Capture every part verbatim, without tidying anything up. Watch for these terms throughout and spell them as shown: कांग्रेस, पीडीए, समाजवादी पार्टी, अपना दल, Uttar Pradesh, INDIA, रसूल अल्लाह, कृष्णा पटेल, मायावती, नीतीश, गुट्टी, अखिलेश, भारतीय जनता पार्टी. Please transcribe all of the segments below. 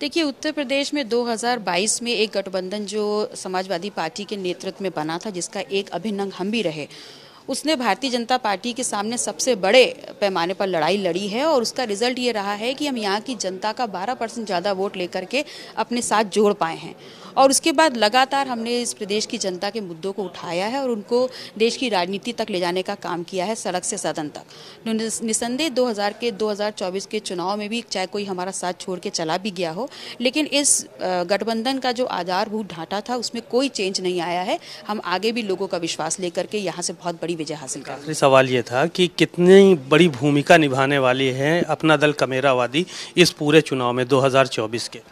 देखिए, उत्तर प्रदेश में दो हज़ार बाईस में एक गठबंधन जो समाजवादी पार्टी के नेतृत्व में बना था, जिसका एक अभिन्न अंग हम भी रहे, उसने भारतीय जनता पार्टी के सामने सबसे बड़े पैमाने पर लड़ाई लड़ी है और उसका रिजल्ट ये रहा है कि हम यहाँ की जनता का बारह परसेंट ज़्यादा वोट लेकर के अपने साथ जोड़ पाए हैं। और उसके बाद लगातार हमने इस प्रदेश की जनता के मुद्दों को उठाया है और उनको देश की राजनीति तक ले जाने का काम किया है, सड़क से सदन तक। निस्संदेह दो हज़ार के दो हज़ार चौबीस के चुनाव में भी चाहे कोई हमारा साथ छोड़ के चला भी गया हो, लेकिन इस गठबंधन का जो आधारभूत ढांचा था उसमें कोई चेंज नहीं आया है। हम आगे भी लोगों का विश्वास लेकर के यहाँ से बहुत बड़ी विजय हासिल कर। आखिरी सवाल ये था कि कितनी बड़ी भूमिका निभाने वाली है अपना दल कमेरावादी इस पूरे चुनाव में दो हज़ार चौबीस के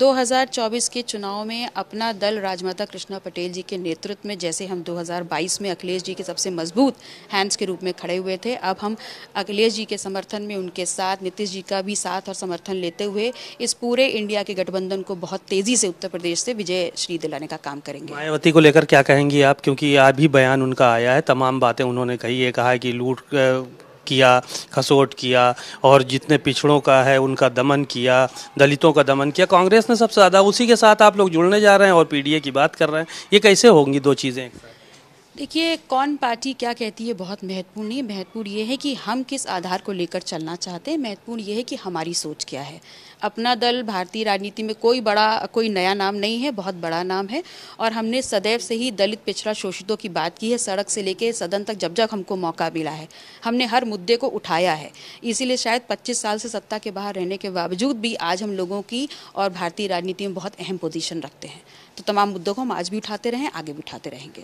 दो हज़ार चौबीस के चुनाव में अपना दल राजमाता कृष्णा पटेल जी के नेतृत्व में, जैसे हम दो हज़ार बाईस में अखिलेश जी के सबसे मजबूत हैंड्स के रूप में खड़े हुए थे, अब हम अखिलेश जी के समर्थन में उनके साथ नीतीश जी का भी साथ और समर्थन लेते हुए इस पूरे इंडिया के गठबंधन को बहुत तेज़ी से उत्तर प्रदेश से विजय श्री दिलाने का काम करेंगे। मायावती को लेकर क्या कहेंगी आप, क्योंकि आज भी बयान उनका आया है, तमाम बातें उन्होंने कही है, कहा है कि लूट किया, खसोट किया और जितने पिछड़ों का है उनका दमन किया, दलितों का दमन किया कांग्रेस ने सबसे ज़्यादा, उसी के साथ आप लोग जुड़ने जा रहे हैं और पीडीए की बात कर रहे हैं, ये कैसे होंगी दो चीज़ें? देखिए, कौन पार्टी क्या कहती है बहुत महत्वपूर्ण नहीं, महत्वपूर्ण ये है कि हम किस आधार को लेकर चलना चाहते हैं, महत्वपूर्ण ये है कि हमारी सोच क्या है। अपना दल भारतीय राजनीति में कोई बड़ा कोई नया नाम नहीं है, बहुत बड़ा नाम है और हमने सदैव से ही दलित, पिछड़ा, शोषितों की बात की है, सड़क से लेकर सदन तक जब जब हमको मौका मिला है हमने हर मुद्दे को उठाया है। इसीलिए शायद पच्चीस साल से सत्ता के बाहर रहने के बावजूद भी आज हम लोगों की और भारतीय राजनीति में बहुत अहम पोजीशन रखते हैं। तो तमाम मुद्दों को हम आज भी उठाते रहें, आगे भी उठाते रहेंगे।